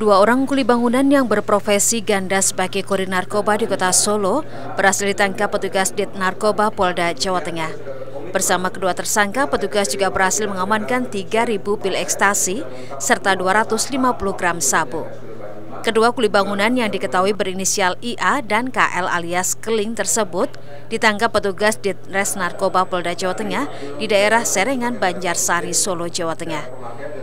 Dua orang kuli bangunan yang berprofesi ganda sebagai kuli narkoba di kota Solo berhasil ditangkap petugas Ditnarkoba Polda Jawa Tengah. Bersama kedua tersangka, petugas juga berhasil mengamankan 3.000 pil ekstasi serta 250 gram sabu. Kedua kuli bangunan yang diketahui berinisial IA dan KL alias Keling tersebut ditangkap petugas Ditresnarkoba Polda Jawa Tengah di daerah Serengan, Banjarsari, Solo, Jawa Tengah.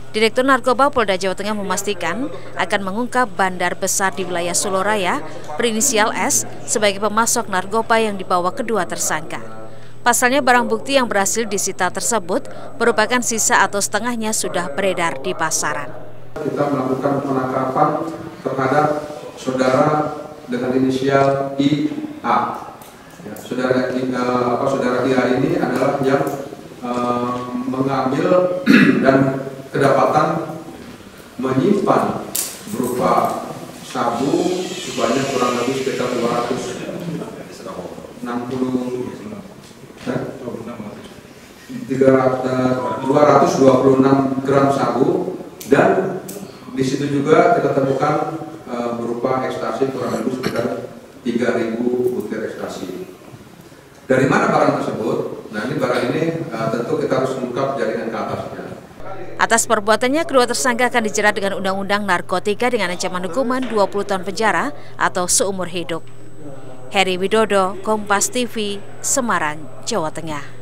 Direktur Narkoba Polda Jawa Tengah memastikan akan mengungkap bandar besar di wilayah Solo Raya berinisial S sebagai pemasok narkoba yang dibawa kedua tersangka. Pasalnya barang bukti yang berhasil disita tersebut merupakan sisa atau setengahnya sudah beredar di pasaran. Kita melakukan penangkapan terhadap saudara dengan inisial IA. Ya, saudara IA ini adalah yang mengambil dan kedapatan menyimpan berupa sabu sebanyak kurang lebih sekitar 226 gram sabu, dan di situ juga kita temukan berupa ekstasi kurang lebih sekitar 3.000 butir ekstasi. Dari mana barang tersebut? Nah, ini barang ini tentu kita harus mengungkap jaringan ke atasnya. Atas perbuatannya, kedua tersangka akan dijerat dengan Undang-undang Narkotika dengan ancaman hukuman 20 tahun penjara atau seumur hidup. Heri Widodo, Kompas TV, Semarang, Jawa Tengah.